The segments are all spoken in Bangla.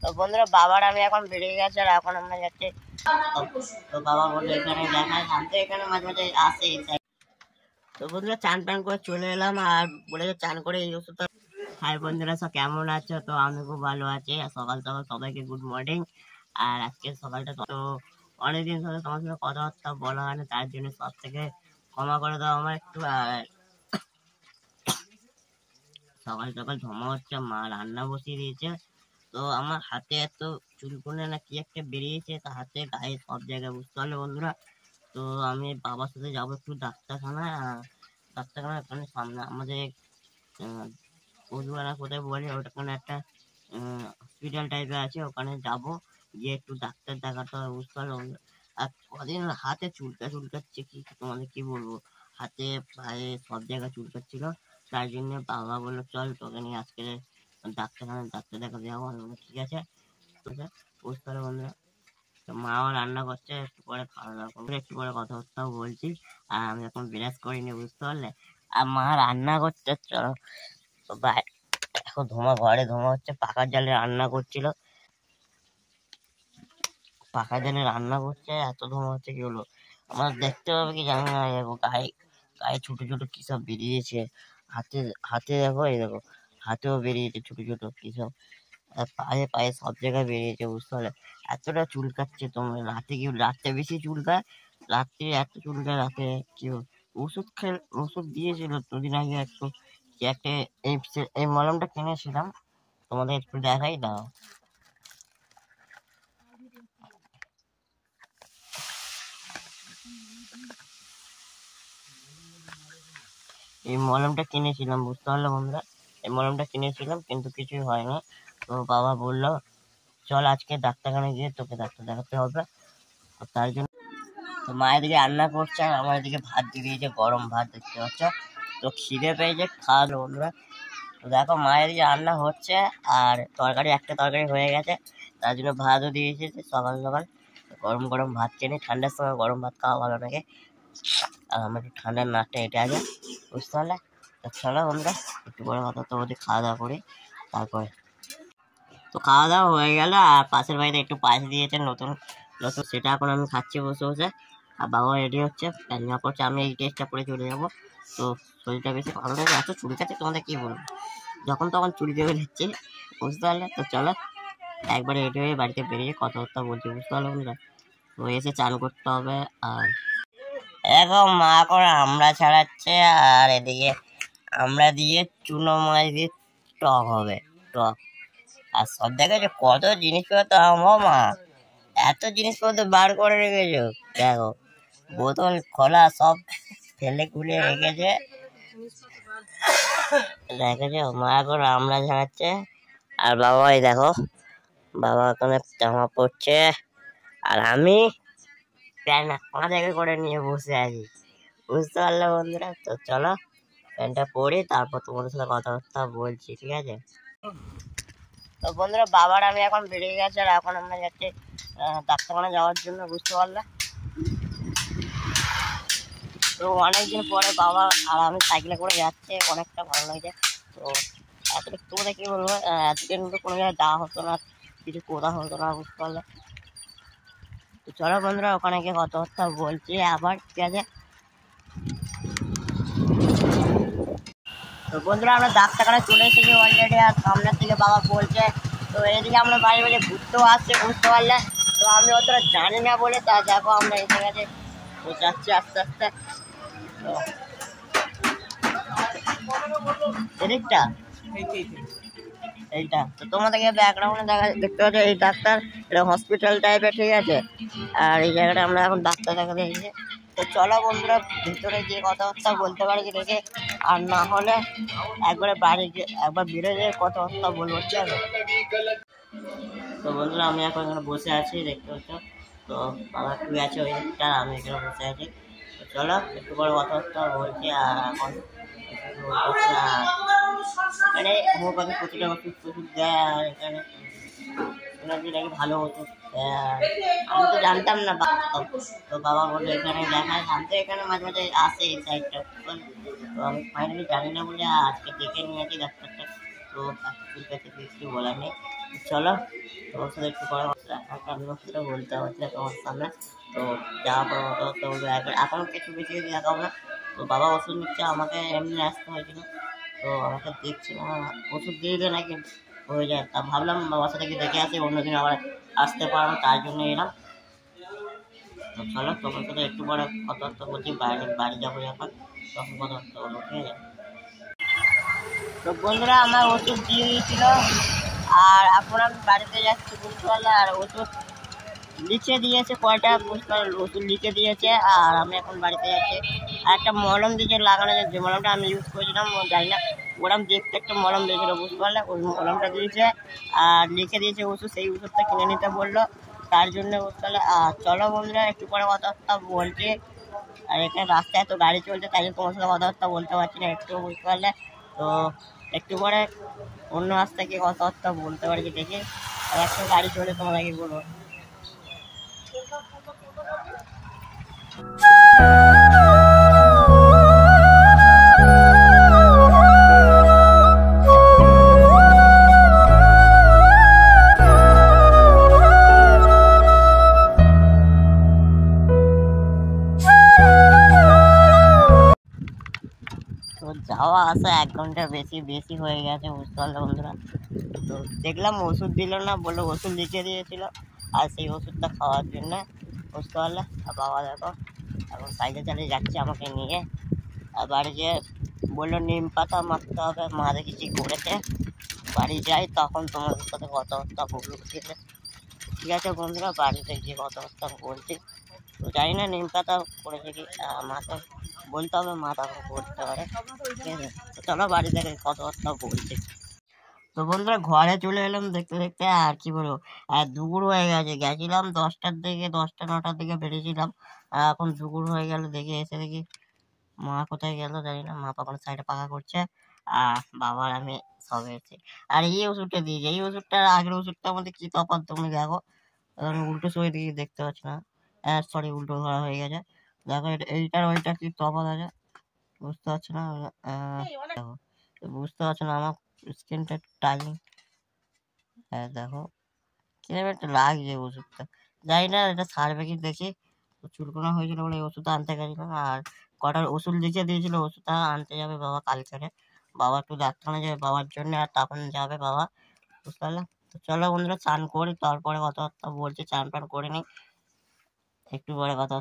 তো বন্ধুরা বাবার আমি এখন বেরিয়ে গেছে আর এখন আমরা যাচ্ছি। তো বাবা বললো এখানে দেখায় শান্তি, এখানে মাঝে মাঝে আসে। তো বন্ধুরা চান টান করে চলে এলাম আর বলে যে চান করে এই ওষুধটা। হাই বন্ধুরা, সব কেমন আছো? তো আমি খুব ভালো আছি। সকাল সকাল সবাইকে গুড মর্নিং। আর আজকে সকালটা তো অনেকদিন ধরে তোমার সাথে কথাবার্তা বলা হয় না, তার জন্য সব থেকে ক্ষমা করে দাও আমার একটু। আর সকাল সকাল ধমা হচ্ছে, মা রান্না বসিয়ে দিয়েছে। তো আমার হাতে এত চুলকুনে না কি একটা বেরিয়েছে, তা হাতে গায়ে সব জায়গায় বুঝতে পারলো বন্ধুরা। তো আমি বাবার সাথে যাবো একটু ডাক্তারখানায়। ডাক্তারখানার ওখানে সামনে আমাদের পশুপাড়া কোথায় বলে, ওখানে একটা হসপিটাল টাইপের আছে, ওখানে যাবো গিয়ে একটু ডাক্তার দেখাতে হবে, বুঝতে পারলো। আর কদিন হাতে চুলকাচ্ছে কি তোমাদের কি বলবো, হাতে পায়ে সব জায়গায় চুলকাচ্ছিল। তার জন্য বাবা বললো চল তোকে নিয়ে আজকে ডাক্তারখানায় ডাক্তার দেখাতে যাবো। আমি বললাম ঠিক আছে, বুঝতে পারো বন্ধুরা। তো মাও রান্না করছে, একটু পরে খাওয়া দাওয়া করবে, একটু পরে কথাবার্তাও বলছি। আর আমি এখন বিরাজ করিনি, বুঝতে পারলে। আর মা রান্না করছে, চলো এখন ধোঁয়া ঘরে ধোঁয়া হচ্ছে, পাখার জালে রান্না করছিল, পাখার জালে রান্না করছে, এত ধোঁয়া হচ্ছে কি হলো আমার দেখতে পাবে কি জানি না। গায়ে গায়ে ছোটো ছোটো কী সব বেরিয়েছে, হাতে হাতে দেখো, এই দেখো হাতেও বেরিয়েছে ছোটো ছোটো কী সব, পায়ে পায়ে সব জায়গায় বেরিয়েছে, বুঝতে পারলে। এতটা চুলকাচ্ছে তোমার রাতে, কি রাতে বেশি চুলকায়, রাত্রে এত চুলকায় রাতে কি ওষুধ খেয়ে, ওষুধ দিয়েছিল দুদিন আগে একটু একটা। এই মলমটা কিনেছিলাম, তোমাদের একটু দেখাই দাও। এই মলমটা কিনেছিলাম, বুঝতে পারলাম আমরা, এই মলমটা কিনেছিলাম কিন্তু কিছুই হয় না। তো বাবা বললো চল আজকে ডাক্তারখানে গিয়ে তোকে ডাক্তার দেখাতে হবে, তার জন্য। তো মায়ের দিকে রান্না করছে, আমার এদিকে ভাত দিয়ে দিয়েছে, গরম ভাত দেখতে পাচ্ছ। তো খিদে পেয়েছে, খাওয়ালো বন্ধুরা। তো দেখো মায়ের দিকে রান্না হচ্ছে, আর তরকারি একটা তরকারি হয়ে গেছে, তার জন্য ভাতও দিয়ে দিয়েছে সকাল সকাল। গরম গরম ভাত চেনে, ঠান্ডার সময় গরম ভাত খাওয়া ভালো লাগে, আর আমার একটু ঠান্ডার নাচটা এটা আছে, বুঝতে পারলে। তো চলো বন্ধুরা একটু বড় কথা তো ওদের খাওয়া দাওয়া করি তারপরে। তো খাওয়া দাওয়া হয়ে গেল, আর পাশের বাড়িতে একটু পায়েস দিয়েছে নতুন নতুন, সেটা এখন আমি খাচ্ছি বসে বসে। আর বাবা রেডি হচ্ছে, রান্না করছে, আমি এই ড্রেসটা পরে চলে যাবো। তো শরীরটা বেশি ভালো লাগে, এত চুলকাচ্ছে তোমাদের কী বলবো, যখন তখন চুলকে বেরোচ্ছে, বুঝতে পারলে। তো চলো একবার রেডি হয়ে বাড়িতে বেরিয়ে কথাবার্তা বলছি, বুঝতে পারলো বন্ধুরা। তো এসে চান করতে হবে। আর এখন মা করে আমরা ছাড়াচ্ছে, আর এদিকে আমরা দিয়ে চুনো মাছ দিয়ে টক হবে, টক। আর সব দেখেছো কত জিনিসপত্র, আমার মা এত জিনিসপত্র বার করে রেখেছো, দেখো বোতল খোলা সব ফেলে খুলে রেখেছে, দেখেছো। মা এখন আমরা ছাড়াচ্ছে, আর বাবাই দেখো বাবা ওখানে জামা পড়ছে, আর আমি প্যান্টটা কাঁধে করে নিয়ে বসে আছি, বুঝতে পারলাম বন্ধুরা। তো চলো প্যান্টটা পরে তারপর তোমাদের সাথে কথাবার্তা বলছি, ঠিক আছে। তো বন্ধুরা বাবার আমি এখন বেরিয়ে গেছে, আর এখন আমরা যাচ্ছি ডাক্তারখানা যাওয়ার জন্য, বুঝতে পারলাম। তো অনেকদিন পরে বাবা আর আমি সাইকেলে করে যাচ্ছে, অনেকটা ভালো লাগছে। তো এতদিন তোমরা কী বলবো, এতদিন তো কোনো জায়গায় যাওয়া হতো না, কিছু কোথা হতো না, বুঝতে পারলাম। তো চলো বন্ধুরা ওখানে গিয়ে কথাবার্তা বলছি আবার, ঠিক আছে। তো বন্ধুরা আমরা ডাক্তারখানা চলে এসেছি অলরেডি, আর সামনের থেকে বাবা বলছে। তো এদিকে আমরা বাড়ি বাড়ি ঘুরতেও আসছে, বুঝতে পারলে। তো আমি অতটা জানি না বলে, তা দেখো আমরা এসে গেছে, তো যাচ্ছি আস্তে আস্তে এদিকটা এইটা। তো তোমাদেরকে ব্যাকগ্রাউন্ডে দেখতে পাচ্ছি এই ডাক্তার, এটা হসপিটাল টাইপের, ঠিক আছে। আর এই জায়গাটা আমরা এখন ডাক্তার দেখাতে এসেছি। তো চলো বন্ধুরা ভিতরে গিয়ে কথাবার্তা বলতে পারি কি দেখে, আর না হলে একবারে বাইরে গিয়ে একবার বেরোয় গিয়ে কথাবার্তা বলবো, ঠিক আছে। তো বন্ধুরা আমি এখন এখানে বসে আছি, দেখতে পাচ্ছ। তো আমার কি আছে ওই একটা, আমি এখানে বসে আছি। তো চলো একটু বড় কথাবার্তা বলছি। আর এখন মানে হোমিওপ্যাথি প্রতিটা ওষুধ ওষুধ দেয়, আর এখানে নাকি ভালো ওষুধ দেয়, আমি তো জানতাম না। তো বাবা বললো এখানে দেখায় শান্তি, এখানে মাঝে মাঝে আসে এই সাইডটা, আমি ফাইনালি জানি না বলে আজকে দেখে নিয়েছি ডাক্তারটা। তো तो आपकी कैसे बोला नहीं। चलो तो उसने कॉल आपका दोस्त बोलता है मतलब और सामने तो क्या पर तो আপনার একটু বেশি দেখা হবে তো বাবা ওষুধ নিচ্ছে আমাকে এমনি আসতে হয়েছিল তো আমাকে দেখছিলাম ওষুধ দিয়ে দেয় নাকি হয়ে যায় তা ভাবলাম বাবার সাথে কি দেখে আসি অন্যদিন আবার আসতে পারবো তার জন্য এলাম তো চলো তোমার সাথে একটু বড় কথা তো বলছি বাড়ি যাবো এখন তখন কথা হয়ে যায় তো বন্ধুরা আমার ওষুধ দিয়ে দিয়েছিল আর আপনার বাড়িতে যাচ্ছে বুঝতে আর ওষুধ লিখে দিয়েছে কয়টা ওষুধ লিখে দিয়েছে আর আমি এখন বাড়িতে যাচ্ছি আর একটা মলম দিয়েছে লাগানো যায় যে মলমটা আমি ইউজ করেছিলাম জানি না ওরকম দেখতে একটা মলম দিয়েছিল বুঝতে পারলে ওই মলমটা দিয়েছে আর লিখে দিয়েছে ওষুধ সেই ওষুধটা কিনে নিতে বললো তার জন্য বুঝতে পারলে আর চলো বন্ধুরা একটু পরে কথাবার্তা বলছি আর এখানে রাস্তায় তো গাড়ি চলছে তাই জন্য তোমার সাথে কথাবার্তা বলতে পারছি না একটু বুঝতে পারলে তো একটু পরে অন্য রাস্তা থেকে কথাবার্তা বলতে পারছি দেখি আর একটা গাড়ি চলে তোমার আগে বলবো যাওয়া আসা এক ঘন্টা বেশি বেশি হয়ে গেছে বুঝতে পারলো বন্ধুরা তো দেখলাম ওষুধ দিল না বললো ওষুধ লিখে দিয়েছিল আর সেই ওষুধটা খাওয়ার জন্য বুঝতে পারলে আর বাবা দেখো এখন সাইকেল চালিয়ে যাচ্ছে আমাকে নিয়ে আর বাড়ি যেয়ে বললো নিম পাতা মাখতে হবে মা দেখেছি করেছে বাড়ি যাই তখন তোমাদের সাথে কথাবার্তা বলবো ঠিক আছে বন্ধুরা বাড়িতে গিয়ে কথাবার্তা বলছি তো জানি না নিম পাতা করেছে কি মাথা বলতে হবে মা তখন করতে পারে ঠিক আছে চলো বাড়ি থেকে কথাবার্তা বলছি তো বন্ধুরা ঘরে চলে এলাম দেখতে দেখতে আর কি বলবো আর দুপুর হয়ে গেছে গেছিলাম 10টা 9টার দিকে বেরিয়েছিলাম আর এখন দুপুর হয়ে গেল দেখে এসে দেখি মা কোথায় গেল জানি না মা বাবার সাইডে পাকা করছে আর বাবার আমি সবে এসেছি আর এই ওষুধটা দিয়েছি এই ওষুধটা আগের ওষুধটার মধ্যে কী তফাৎ তুমি দেখো উল্টো সই দিয়ে দেখতে পাচ্ছি না সরি উল্টো ধরা হয়ে গেছে দেখো এইটার ওইটা কি তফাৎ আছে বুঝতে পারছি না আমার স্ক্রিনটা টাইম হ্যাঁ দেখো কিরকম একটা লাগছে ওষুধটা জানি না এটা সারবে কি দেখি চুলকোনা হয়েছিল বলে এই ওষুধ আনতে গেছিলাম আর কটার ওষুধ লিখে দিয়েছিল ওষুধটা আনতে যাবে বাবা কালকে বাবা একটু ডাক্তারখানা যাবে বাবার জন্য আর তখন যাবে বাবা বুঝতে পারলাম তো চলো বন্ধুরা চান করি তারপরে কথাবার্তা বলছি চান টান করে নিই একটু পরে কথা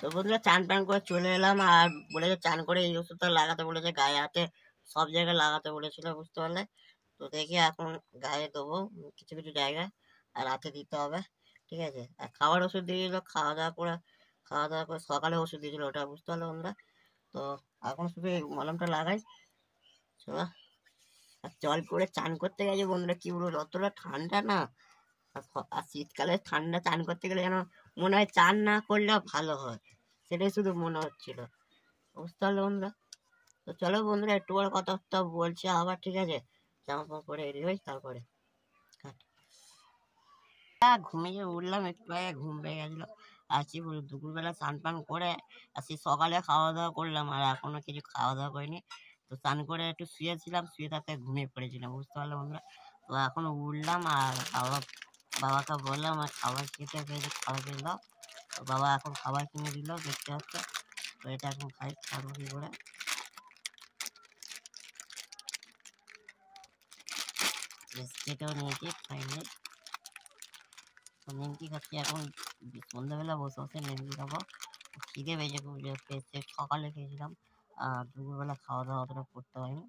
তো বন্ধুরা চান টান করে চলে এলাম আর বলেছে চান করে এই ওষুধটা লাগাতে বলেছে গায়ে হাতে সব জায়গায় লাগাতে বলেছিল বুঝতে পারলে তো দেখি এখন গায়ে দেবো কিছু কিছু জায়গায় আর রাতে দিতে হবে ঠিক আছে আর খাওয়ার ওষুধ দিয়েছিল খাওয়া দাওয়া করে সকালে ওষুধ দিয়েছিল ওটা বুঝতে পারলাম আমরা তো এখন শুধু এই মলমটা লাগাই চলো আর জল করে চান করতে গেছে বন্ধুরা কী বলবো যতটা ঠান্ডা না আর শীতকালে ঠান্ডা চান করতে গেলে যেন মনে হয় চান না করলেও ভালো হয় সেটাই শুধু মনে হচ্ছিল বুঝতে পারলো বন্ধুরা তো চলো বন্ধুরা একটু বড় কথাবার্তা বলছি আবার ঠিক আছে জামা কাপড় পরে রেডি হই তারপরে ঘুমিয়ে উঠলাম একটু আগে ঘুম পেয়ে গেছিলো আর কি বলবো দুপুরবেলা স্নান টান করে আর সেই সকালে খাওয়া দাওয়া করলাম আর এখনও কিছু খাওয়া দাওয়া করিনি তো স্নান করে একটু শুয়েছিলাম শুয়ে থাকতে ঘুমিয়ে পড়েছিলাম বুঝতে পারলাম বন্ধুরা তো এখনও উঠলাম আর খাওয়া বাবাকে বললাম আর খাবার খেতে পেয়েছি খাবার কিনে দাও তো বাবা এখন খাবার কিনে দিল দেখতে হচ্ছে তো এটা এখন খাই খাবো কী করে সেটাও নিয়েছি খাইনি নিমকি খাচ্ছি এখন সন্ধ্যাবেলা বসে বসে নিমকি খাবো খিদে পেয়েছে খুব পেয়েছে সকালে খেয়েছিলাম আর দুপুরবেলা খাওয়া দাওয়া অতটা করতে হয়নি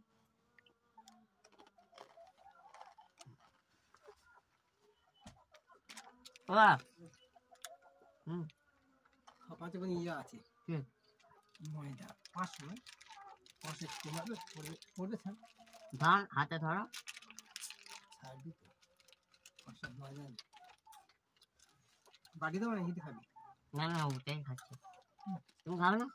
ইয়ে আছে ময়দা 5 ধান হাতে ধরো বাকি দেবো না হিটে খাবি না না ওটাই খাচ্ছি তুমি খাবে না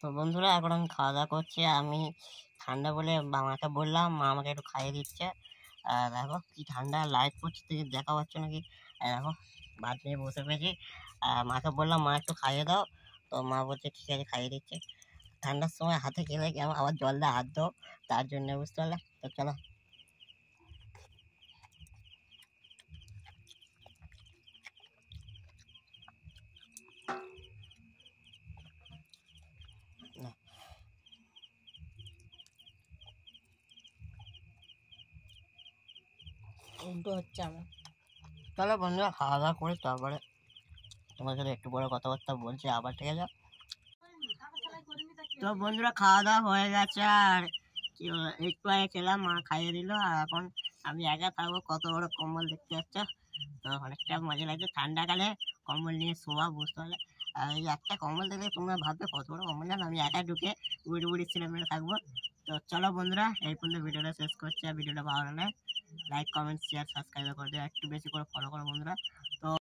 তো বন্ধুরা এখন আমি খাওয়া দাওয়া করছি আমি ঠান্ডা বলে মামাকে বললাম মা আমাকে একটু খাইয়ে দিচ্ছে देखो कि ठंडा लाइट कुछ देखा ना कि देखो भात नहीं बसे पे माँ के बोल माँ एक खाइए दाओ तो माँ बोलते ठीक है खाइए दीचे ठंडार समय हाथे खेले क्या आबाद जल दिए हाथ दो तार जन्य बुझते पारले तो चलो চলো বন্ধুরা খাওয়া দাওয়া করে তারপরে তোমার সাথে একটু বড় কথাবার্তা বলছি আবার ঠিক আছে। তো বন্ধুরা খাওয়া দাওয়া হয়ে গেছে আর একটু আগে খেলাম মা খাইয়ে দিল আর এখন আমি একা থাকবো। কত বড় কম্বল দেখতে পাচ্ছ তো অনেকটা মজা লাগছে ঠান্ডাকালে কম্বল নিয়ে শোয়া বুঝতে পারলে। আর এই একটা কম্বল দেখলে তোমরা ভাববে কত বড় কম্বল না আমি একা ঢুকে বুড়ি বুড়ি ছেলেমেয়েরা থাকবো। তো চলো বন্ধুরা এই পর্যন্ত ভিডিওটা শেষ করছি আর ভিডিওটা ভালো লাগে লাইক কমেন্ট শেয়ার সাবস্ক্রাইব করে দেবে একটু বেশি করে ফলো করো বন্ধুরা। তো